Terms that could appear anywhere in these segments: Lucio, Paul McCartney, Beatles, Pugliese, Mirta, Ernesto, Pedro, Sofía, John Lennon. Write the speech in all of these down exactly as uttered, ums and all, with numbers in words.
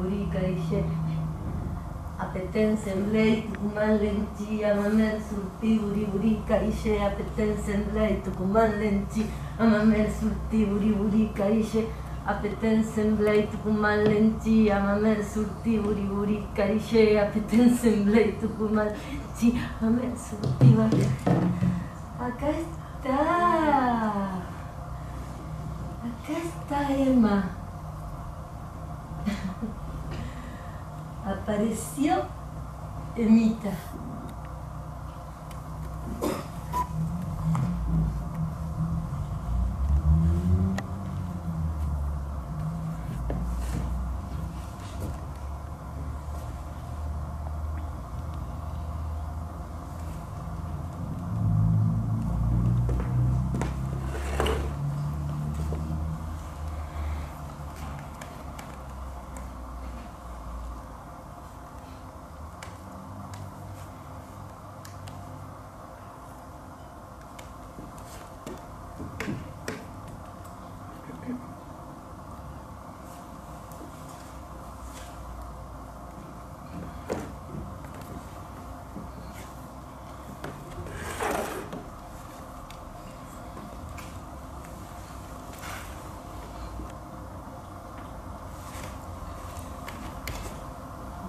burica, dice apetense blei, Tucumán lenchi, amamel surti, buri burica, dice apetense blei, Tucumán lenchi, amamel surti, buri burica, dice apetense blei, Tucumán lenchi, amamel surti, buri burica, dice apetense blei, Tucumán lenchi, amamel surti, vale. Acá está. Acá está Emma. Apareció Emita.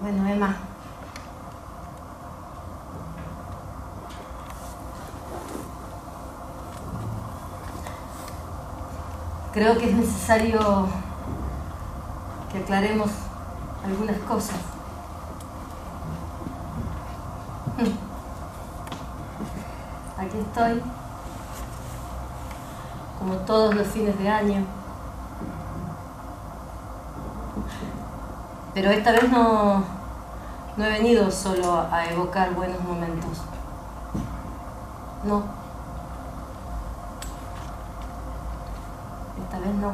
Bueno, Emma. Creo que es necesario que aclaremos algunas cosas. Aquí estoy, como todos los fines de año. Pero esta vez no, no he venido solo a evocar buenos momentos. No. Esta vez no.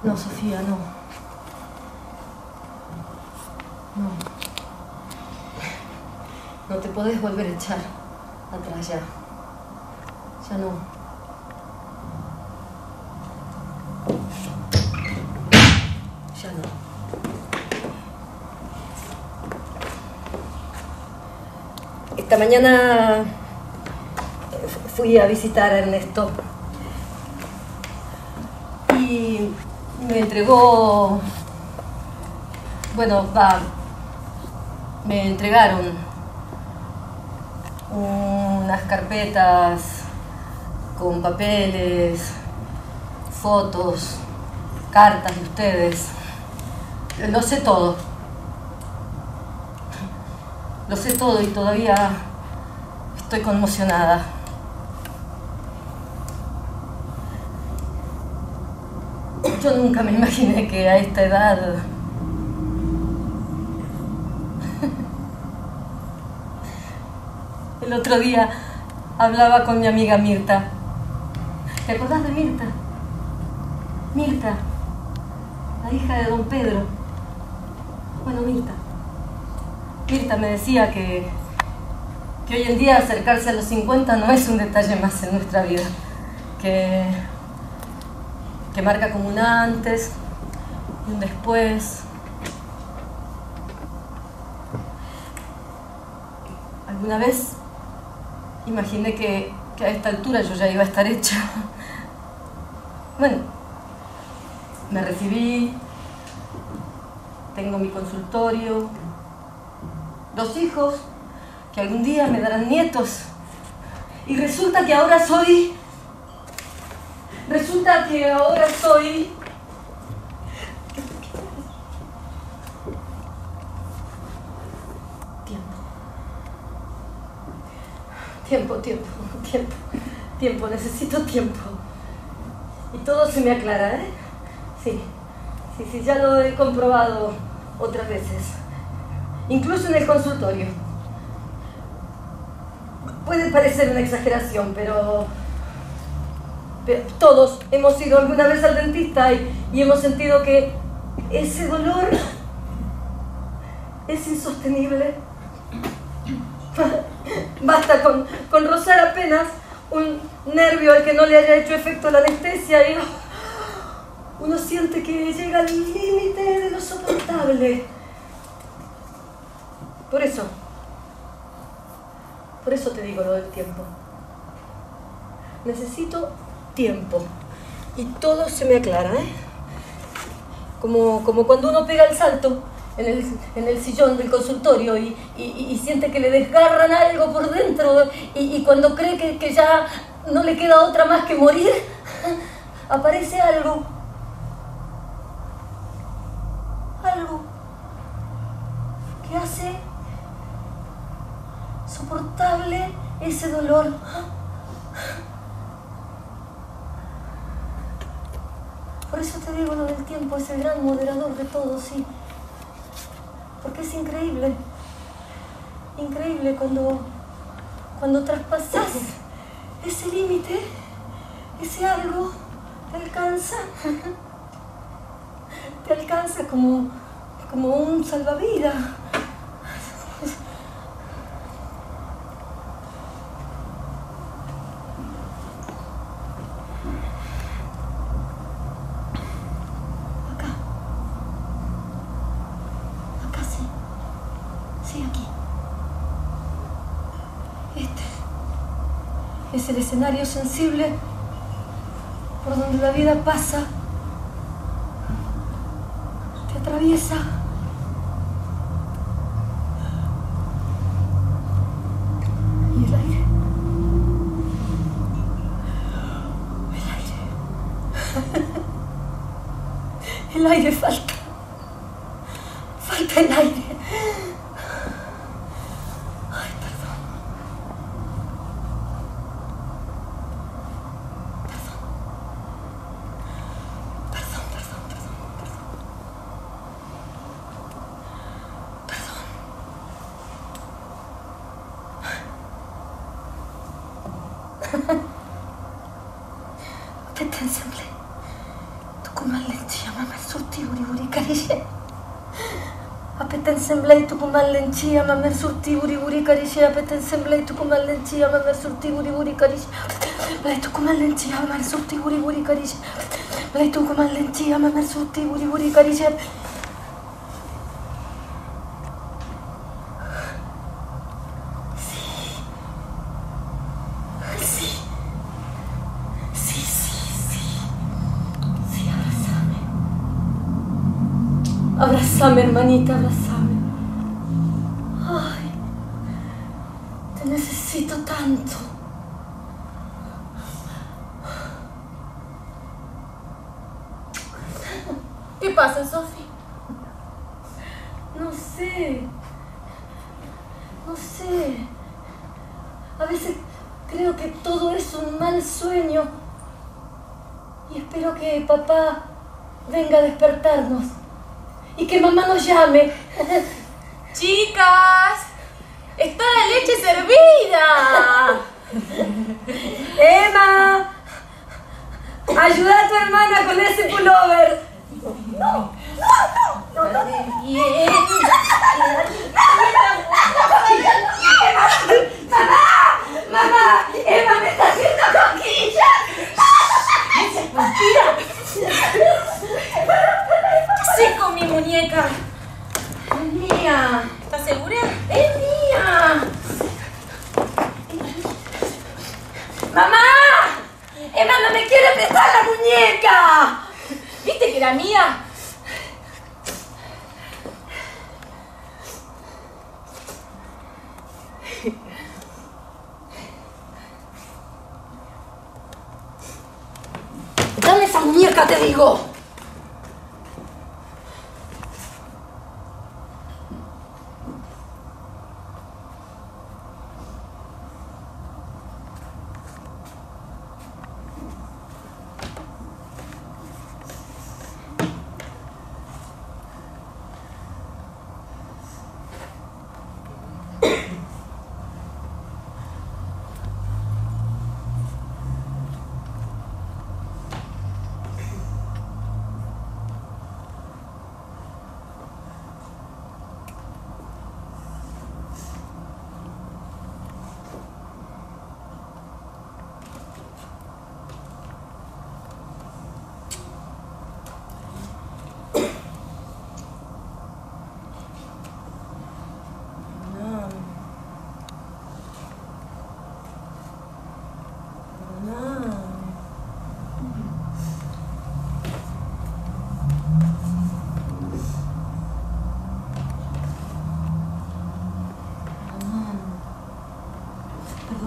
No, Sofía, no. No. No te podés volver a echar atrás ya. Ya no. Ya no. Esta mañana fui a visitar a Ernesto. Me entregó, bueno, va, me entregaron unas carpetas con papeles, fotos, cartas de ustedes. Lo sé todo. Lo sé todo y todavía estoy conmocionada. Yo nunca me imaginé que a esta edad el otro día hablaba con mi amiga Mirta. ¿Te acordás de Mirta? Mirta, la hija de don Pedro. Bueno, Mirta. Mirta me decía que, que hoy en día acercarse a los cincuenta no es un detalle más en nuestra vida. Que... que marca como un antes y un después. Alguna vez imaginé que, que a esta altura yo ya iba a estar hecha. Bueno, me recibí, tengo mi consultorio, dos hijos que algún día me darán nietos, y resulta que ahora soy... Resulta que ahora soy... Tiempo. Tiempo, tiempo, tiempo. Tiempo, necesito tiempo. Y todo se me aclara, ¿eh? Sí, sí, si ya lo he comprobado otras veces, incluso en el consultorio. Puede parecer una exageración, pero, pero todos hemos ido alguna vez al dentista y, y hemos sentido que ese dolor es insostenible. Basta con, con rozar apenas un nervio al que no le haya hecho efecto la anestesia y oh, uno siente que llega al límite de lo soportable. Por eso, por eso te digo lo del tiempo. Necesito tiempo y todo se me aclara, ¿eh? Como, como cuando uno pega el salto en el, en el sillón del consultorio y, y, y siente que le desgarran algo por dentro y, y cuando cree que, que ya no le queda otra más que morir, aparece algo, algo que hace soportable ese dolor. Por eso te digo lo del tiempo, es el gran moderador de todo, sí. Porque es increíble, increíble cuando, cuando traspasas ese límite, ese algo, te alcanza, te alcanza como, como un salvavidas. Es el escenario sensible por donde la vida pasa, te atraviesa. Y el aire. El aire. El aire falta. Falta el aire. Semblai tu kumal lenchia mamer surti buri buri karishia peten semblai tu kumal lenchia mamer surti buri buri karishia blai tu kumal lenchia mamer surti buri buri karishia blai tu kumal lenchia mamer surti buri buri karishia. Abrázame, hermanita, abrázame. Ay, te necesito tanto. ¿Qué pasa, Sofía? No sé. No sé. A veces creo que todo es un mal sueño. Y espero que papá venga a despertarnos. Y que mamá nos llame. ¡Chicas! ¡Está la leche servida! ¡Emma! ¡Ayuda a tu hermana con ese pullover! ¡No! ¡No! ¡No! ¡No! ¡No! ¡Mamá! ¡Mamá! ¡Emma me está haciendo coquillas! ¡Mentira! Seco mi muñeca. Es mía. ¿Estás segura? Es mía. ¡Mamá! ¡Emma no me quiere prestar la muñeca! ¿Viste que era mía? Dame esa muñeca, te digo.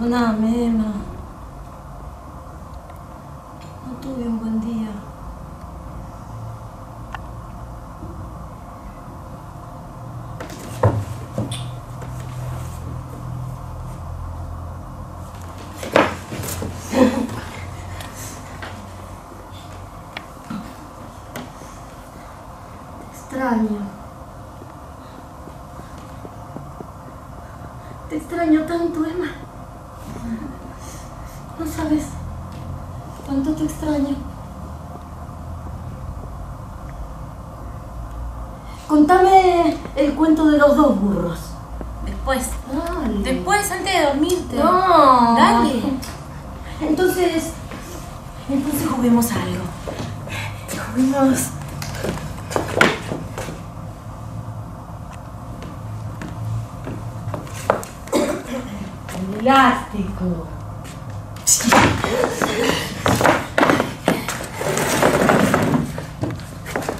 Perdóname, Emma. No tuve un buen día. Te extraño tanto, Emma. No sabes cuánto te extraño. Contame el cuento de los dos burros. Después. Dale. Después, antes de dormirte. No. Dale. Entonces, entonces juguemos algo. Juguemos... elástico.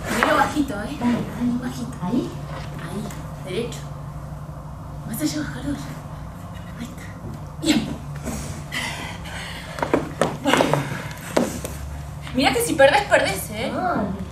Primero bajito, ¿eh? Dale, dale, bajito. ¿Ahí? Ahí, derecho. Más allá de calor. Ahí está. Bien. Bueno. Mirá que si perdés, perdés, ¿eh? Vale.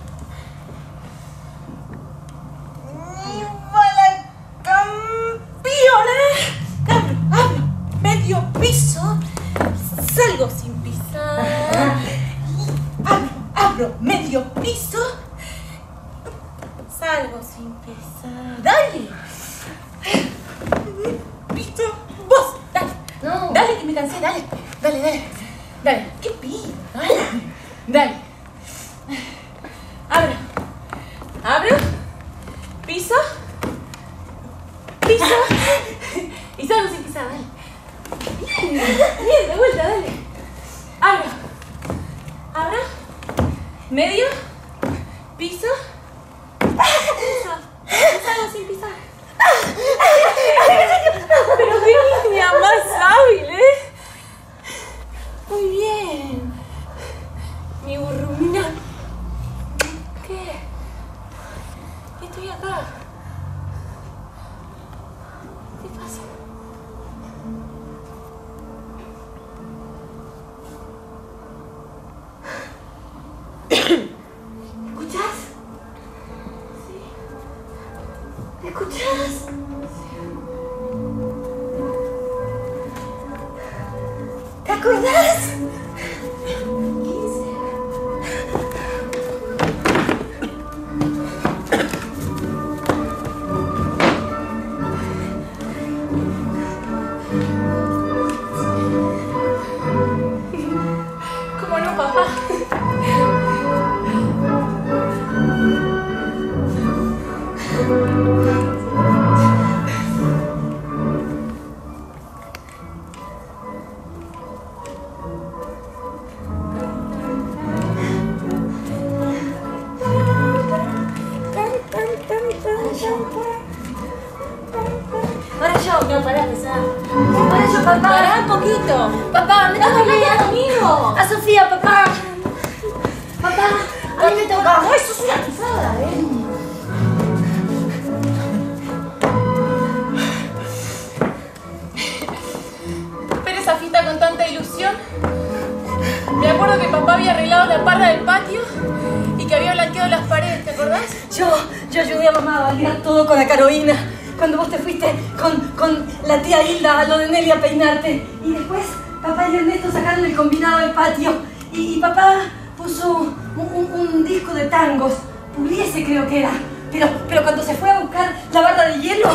Y después papá y Ernesto sacaron el combinado del patio y, y papá puso un, un, un disco de tangos, Pugliese creo que era, pero, pero cuando se fue a buscar la barra de hielo,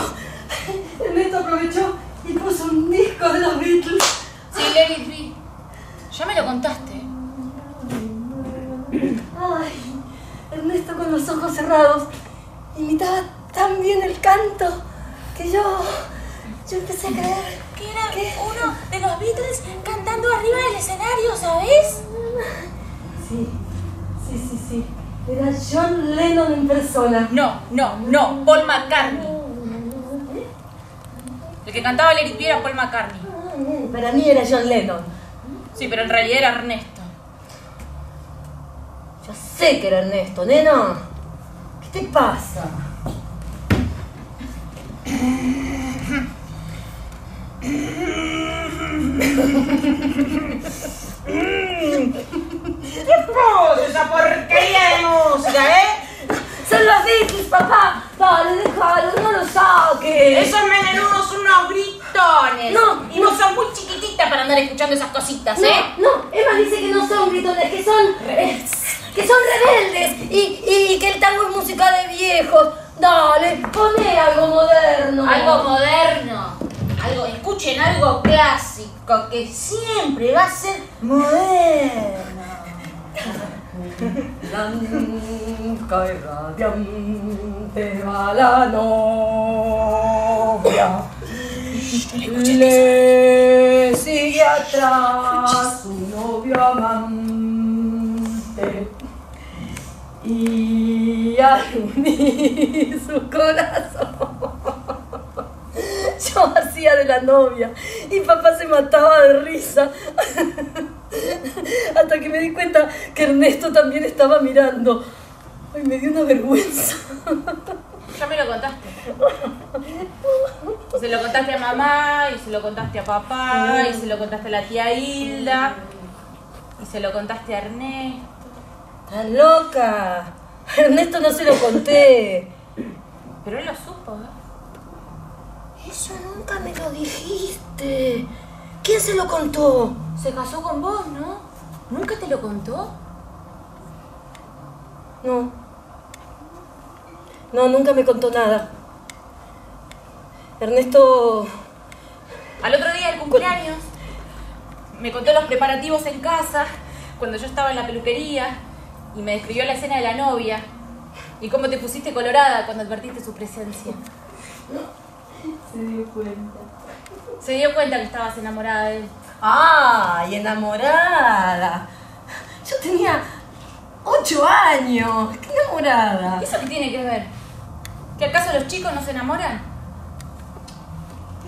Ernesto aprovechó y puso un disco de los Beatles. Sí, Let It Be. Ya me lo contaste. Ay, Ernesto con los ojos cerrados imitaba tan bien el canto que yo, yo empecé a creer que era ¿Qué? uno de los Beatles cantando arriba del escenario, ¿sabes? Sí, sí, sí, sí. Era John Lennon en persona. No, no, no, Paul McCartney. ¿Eh? El que cantaba Let It Be era Paul McCartney. Para mí era John Lennon. Sí, pero en realidad era Ernesto. Yo sé que era Ernesto, nena. ¿Qué te pasa? Mm-hmm. ¡Pues esa porquería de música, eh! ¡Son los Beatles, papá! ¡Dale, déjalo, no lo saques! ¡Esos menenudos son unos gritones! No, y no, no son muy chiquititas para andar escuchando esas cositas, no, ¿eh? No, Emma dice que no son gritones, que son... rebeldes. ¡Que son rebeldes! Y, y que el tango es música de viejos. ¡Dale, poné algo moderno! Algo moderno. Algo, escuchen algo clásico, que siempre va a ser moderno. Blanca y radiante va la novia, le sigue atrás su novio amante y al unir su corazón. Yo hacía de la novia y papá se mataba de risa hasta que me di cuenta que Ernesto también estaba mirando. Ay, me dio una vergüenza. Ya me lo contaste. Se lo contaste a mamá y se lo contaste a papá y se lo contaste a la tía Hilda y se lo contaste a Ernesto. ¡Estás loca! A Ernesto no se lo conté. Pero él lo supo, ¿eh? Eso nunca me lo dijiste. ¿Quién se lo contó? Se casó con vos, ¿no? ¿Nunca te lo contó? No. No, nunca me contó nada. Ernesto... Al otro día del cumpleaños, me contó los preparativos en casa, cuando yo estaba en la peluquería, y me describió la escena de la novia, y cómo te pusiste colorada cuando advertiste su presencia. Se dio cuenta. Se dio cuenta que estabas enamorada de él. ¡Ay, enamorada! Yo tenía ocho años. ¡Qué enamorada! ¿Y eso qué tiene que ver? ¿Que acaso los chicos no se enamoran?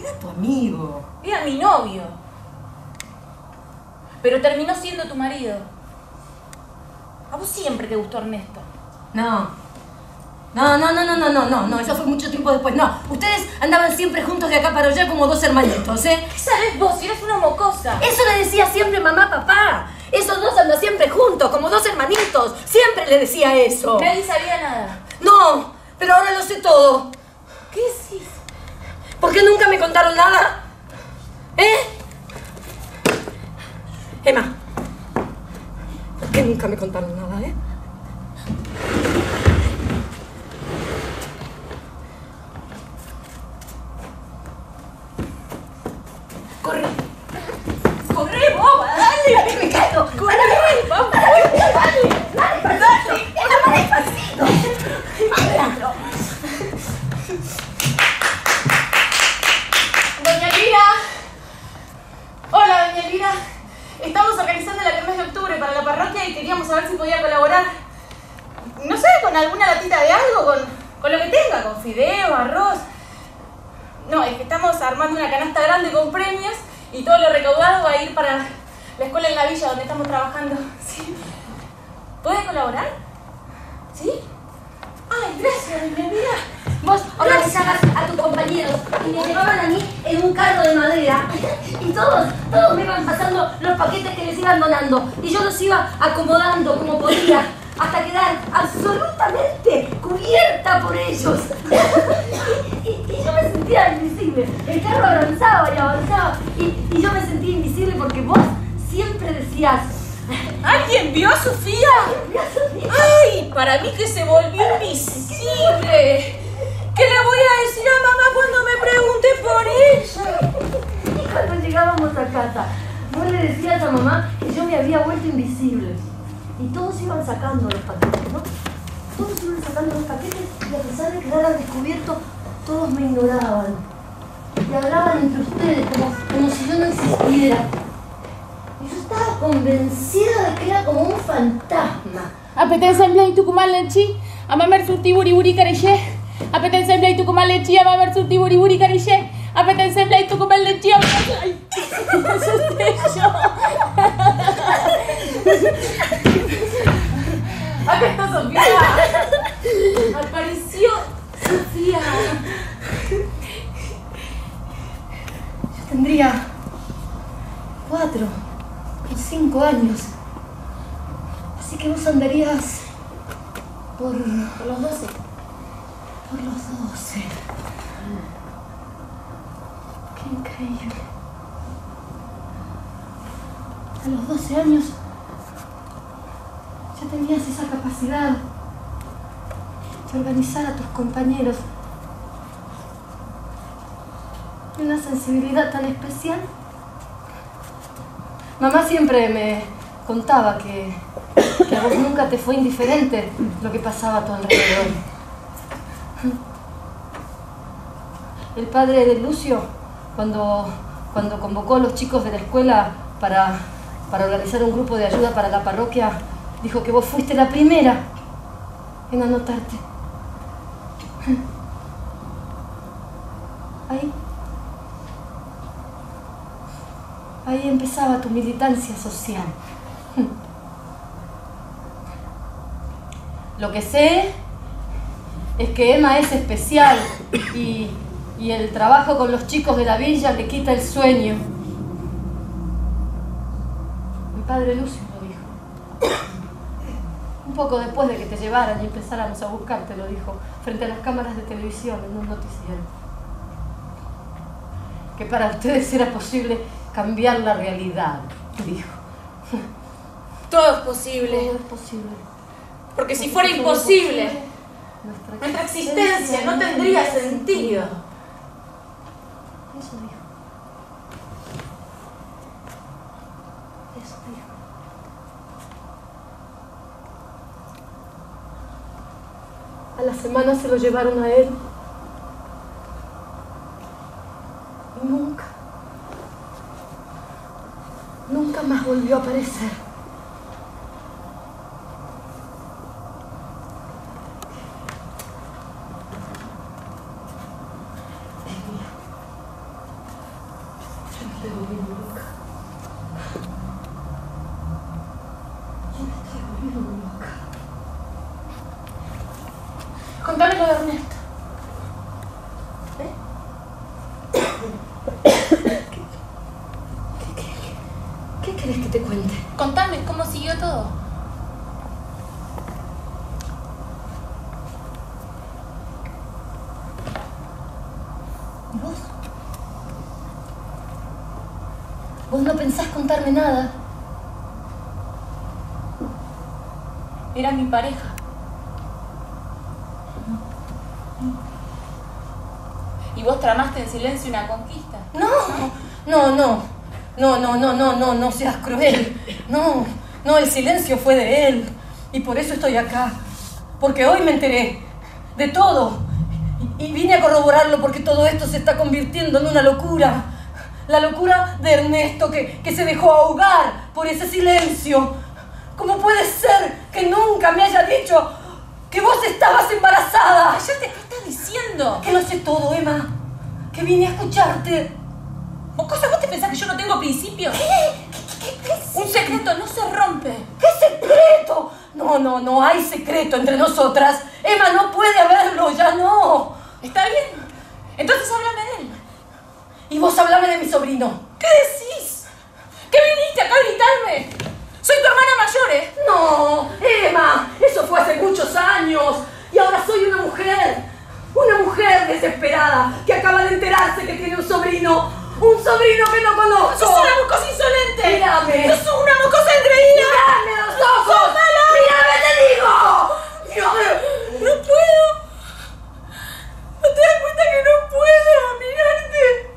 Era tu amigo. Era mi novio. Pero terminó siendo tu marido. ¿A vos siempre te gustó Ernesto? No. No, no, no, no, no, no, no, no, eso fue mucho tiempo después, no. Ustedes andaban siempre juntos de acá para allá como dos hermanitos, ¿eh? ¿Qué sabes vos? Si eres una mocosa. Eso le decía siempre mamá, papá. Esos dos andan siempre juntos, como dos hermanitos. Siempre le decía eso. Nadie sabía nada. No, pero ahora lo sé todo. ¿Qué decís? ¿Por qué nunca me contaron nada? ¿Eh? Emma, ¿por qué nunca me contaron nada, eh? ¡Corre! ¡Corre, boba! ¡Dale! ¡Me caigo! ¡Corre! ¡Vamos! ¡Dale! ¡Dale! ¡Dale! ¡Dale despacito! ¡Háblalo! Doña Elvira. Hola, doña Elvira. Estamos organizando la mes de octubre para la parroquia y queríamos saber si podía colaborar. No sé, con alguna latita de algo, con, con lo que tenga, con fideos, arroz. No, es que estamos armando una canasta grande con premios y todo lo recaudado va a ir para la escuela en la villa donde estamos trabajando. ¿Sí? ¿Puede colaborar? ¿Sí? ¡Ay, gracias, mi amiga! Vos organizabas a tus compañeros y me llevaban a mí en un carro de madera y todos, todos me iban pasando los paquetes que les iban donando y yo los iba acomodando como podía hasta quedar absolutamente cubierta por ellos. Y, y, y yo me sentía invisible. El carro avanzaba y avanzaba. Y, y yo me sentía invisible porque vos siempre decías... ¿Alguien vio a Sofía? ¿Alguien vio a Sofía? ¡Ay! Para mí que se volvió invisible. ¿Qué le voy a decir a mamá cuando me pregunte por ella? Y cuando llegábamos a casa, vos le decías a mamá que yo me había vuelto invisible. Y todos iban sacando los paquetes, ¿no? Todos iban sacando los paquetes y a pesar de quedar al descubierto, todos me ignoraban. Y hablaban entre ustedes como, como si yo no existiera. Y yo estaba convencida de que era como un fantasma. Apetece en play Tucumán lechi, ama versus tiburiburi careyé. Apetece en play Tucumán lechi, ama versus tiburiburi careyé. Apetece en play Tucumán lechi, ama versus... ¡Ay! ¡Eso yo! ¡Acá está Sofía! ¡Apareció Sofía! Yo tendría cuatro años. Así que vos andarías por... ¿Por los doce? Por los doce. Qué increíble. A los doce años ya tenías esa capacidad de organizar a tus compañeros. Y una sensibilidad tan especial. Mamá siempre me contaba que, que a vos nunca te fue indiferente lo que pasaba a tu alrededor. El padre de Lucio, cuando, cuando convocó a los chicos de la escuela para, para organizar un grupo de ayuda para la parroquia, dijo que vos fuiste la primera en anotarte. Ahí. Ahí empezaba tu militancia social. Lo que sé es que Emma es especial y, y el trabajo con los chicos de la villa le quita el sueño. Mi padre Lucio lo dijo. Un poco después de que te llevaran y empezáramos a buscarte, lo dijo, frente a las cámaras de televisión en un noticiero. Que para ustedes era posible cambiar la realidad, dijo. Todo es posible. Todo es posible. Porque si fuera imposible, nuestra existencia no tendría sentido. Eso dijo. Eso dijo. A la semana se lo llevaron a él. Nunca. Nunca más volvió a aparecer. Yo no te volví nunca. Yo no te volví nunca. Contame lo de Ernesto. Que te cuente. Contame, ¿cómo siguió todo? ¿Y vos? ¿Vos no pensás contarme nada? Era mi pareja. ¿Y vos tramaste en silencio una conquista? No, no, no. No, no, no, no, no, no seas cruel. No, no, el silencio fue de él. Y por eso estoy acá. Porque hoy me enteré de todo. Y vine a corroborarlo porque todo esto se está convirtiendo en una locura. La locura de Ernesto que, que se dejó ahogar por ese silencio. ¿Cómo puede ser que nunca me haya dicho que vos estabas embarazada? Ya te lo estás diciendo. Que lo sé todo, Emma. Que vine a escucharte. Cosa, ¿vos te pensás que yo no tengo principios? ¿Qué? ¿Qué, qué, qué Un secreto no se rompe. ¿Qué secreto? No, no, no hay secreto entre nosotras. Emma no puede haberlo, ya no. Está bien. Entonces háblame de él. Y vos háblame de mi sobrino. ¿Qué decís? ¿Qué viniste acá a gritarme? Soy tu hermana mayor, ¿eh? No, Emma, eso fue hace muchos años. Y ahora soy una mujer. Una mujer desesperada que acaba de enterarse que tiene un sobrino. ¡Un sobrino que no conozco! ¡Sos una mocosa insolente! ¡Mírame! ¡Sos una mocosa engreída! ¡Mírame los ojos! ¡Sos mala! ¡Mírame, te digo! ¡No! ¡No puedo! ¿No te das cuenta que no puedo mirarte?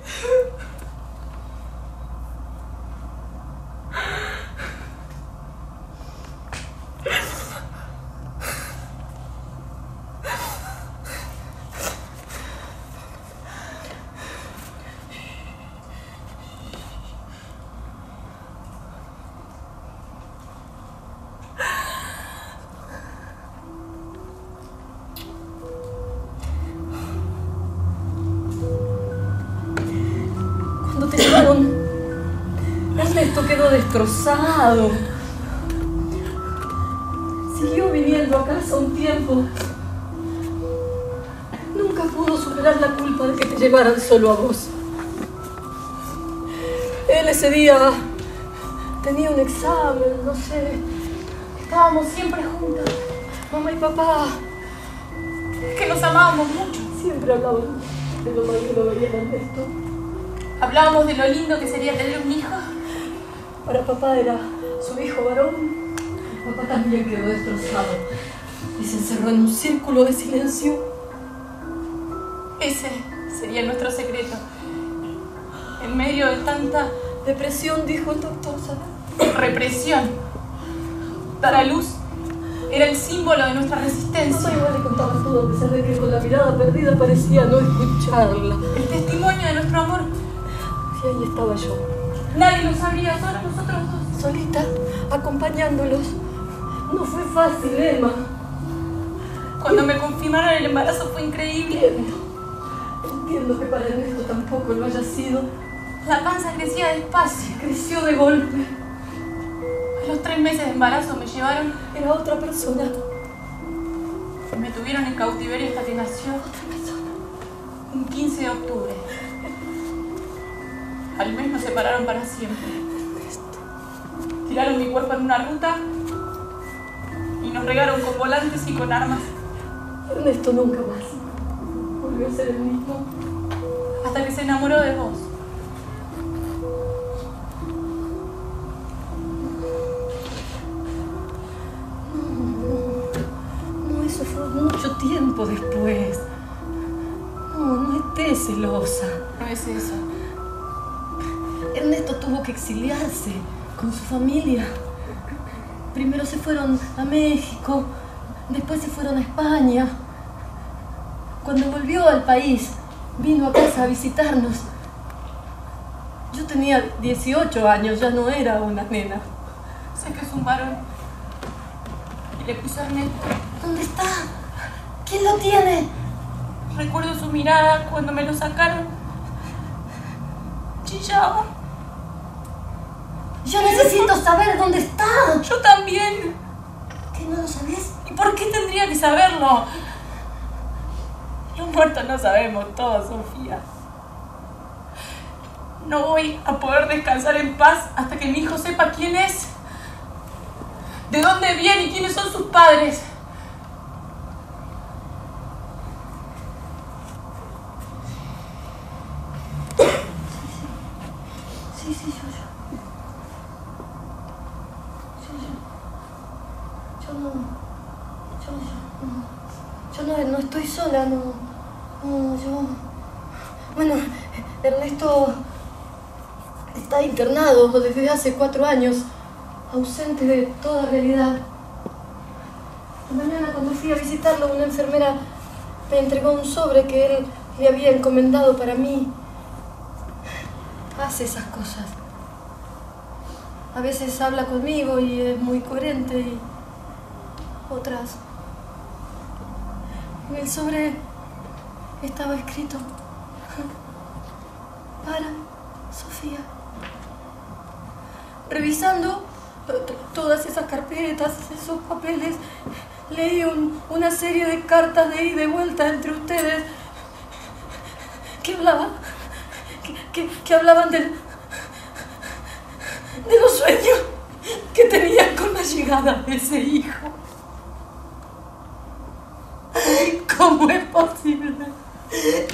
Destrozado. Siguió viniendo a casa un tiempo. Nunca pudo superar la culpa de que te llevaran solo a vos. Él ese día tenía un examen, no sé. Estábamos siempre juntas, mamá y papá. Es que nos amábamos mucho. Siempre hablábamos de lo mal que lo veía Ernesto. Hablábamos de lo lindo que sería tener un hijo. Para papá era su hijo varón. Papá también quedó destrozado y se encerró en un círculo de silencio. Ese sería nuestro secreto. En medio de tanta depresión, dijo el doctor, ¿sabes? Represión. Dar a luz era el símbolo de nuestra resistencia. Mamá igual le contaba todo, a pesar de que con la mirada perdida parecía no escucharla. El testimonio de nuestro amor. Y ahí estaba yo. Nadie lo sabría, solo nosotros dos. Solita, acompañándolos. No fue fácil, Emma. Cuando me confirmaron el embarazo fue increíble. Entiendo. Entiendo que para Ernesto tampoco lo haya sido. La panza crecía despacio. Creció de golpe. A los tres meses de embarazo me llevaron... Era otra persona. Me tuvieron en cautiverio hasta que nació. Otra persona. Un quince de octubre. Al mes nos separaron para siempre. Tiraron mi cuerpo en una ruta y nos regaron con volantes y con armas. Ernesto nunca más volvió a ser el mismo. Hasta que se enamoró de vos. No, no, eso fue mucho tiempo después. No, no estés celosa. No es eso. Ernesto tuvo que exiliarse con su familia. Primero se fueron a México, después se fueron a España. Cuando volvió al país, vino a casa a visitarnos. Yo tenía dieciocho años, ya no era una nena. Sé que es un varón. Y le puso a Ernesto. ¿Dónde está? ¿Quién lo tiene? Recuerdo su mirada cuando me lo sacaron. Chillaba. Yo necesito saber dónde está. Yo también. ¿Qué, no lo sabés? ¿Y por qué tendría que saberlo? Los muertos no sabemos todo, Sofía. No voy a poder descansar en paz hasta que mi hijo sepa quién es, de dónde viene y quiénes son sus padres. Sí, sí, yo, yo. No estoy sola, no, no, yo... Bueno, Ernesto está internado desde hace cuatro años, ausente de toda realidad. La mañana cuando fui a visitarlo, una enfermera me entregó un sobre que él le había encomendado para mí. Hace esas cosas. A veces habla conmigo y es muy coherente y otras... En el sobre estaba escrito: para Sofía. Revisando todas esas carpetas, esos papeles, leí un, una serie de cartas de ida y vuelta entre ustedes que hablaban, que, que, que hablaban del, de los sueños que tenían con la llegada de ese hijo. ¿Cómo es posible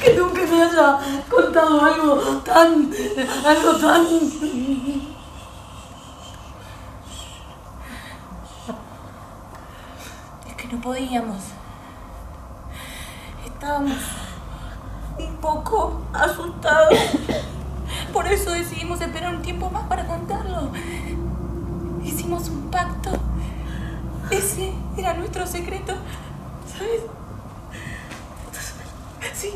que nunca me haya contado algo tan... algo tan... Es que no podíamos. Estábamos un poco asustados. Por eso decidimos esperar un tiempo más para contarlo. Hicimos un pacto. Ese era nuestro secreto. ¿Sabes? Sí.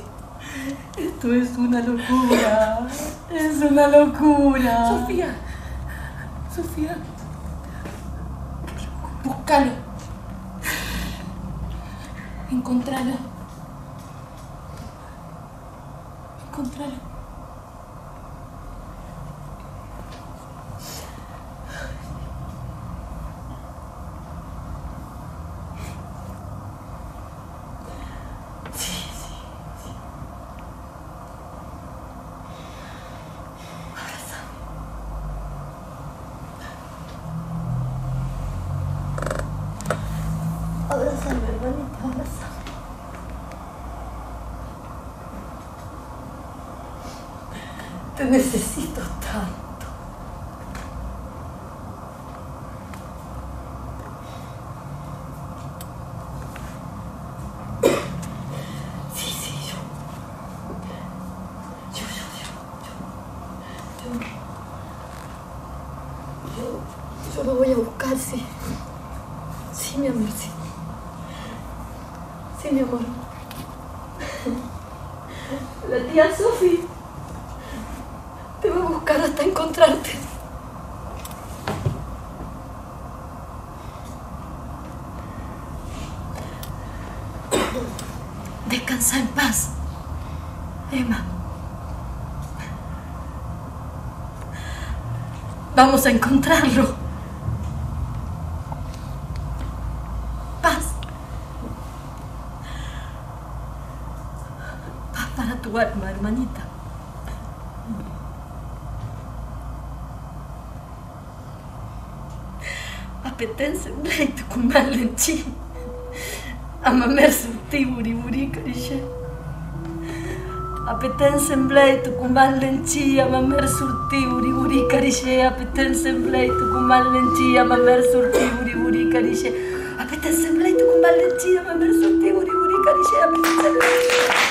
Esto es una locura. Es una locura. Sofía. Sofía. Búscalo. Encontralo. Encontralo. se me duele todo eso. Te necesito tanto. Sí, sí, yo. Yo, yo, yo, yo. Yo, yo, yo me voy a buscar, sí. Sí, mi amor, sí. Sí, mi amor. La tía Sofía. Te voy a buscar hasta encontrarte. Descansa en paz, Emma. Vamos a encontrarlo. Paz. Paz para tu alma, hermanita. Apetense breito cu malenchi. Amamerse ti buri buri carishe. Apetense breito cu malenchi. Amamerse ti buri buri carishe. Apetense breito cu malenchi. Amamerse ti buri buri carishe. Apetense breito cu malenchi. Amamerse ti buri buri carishe.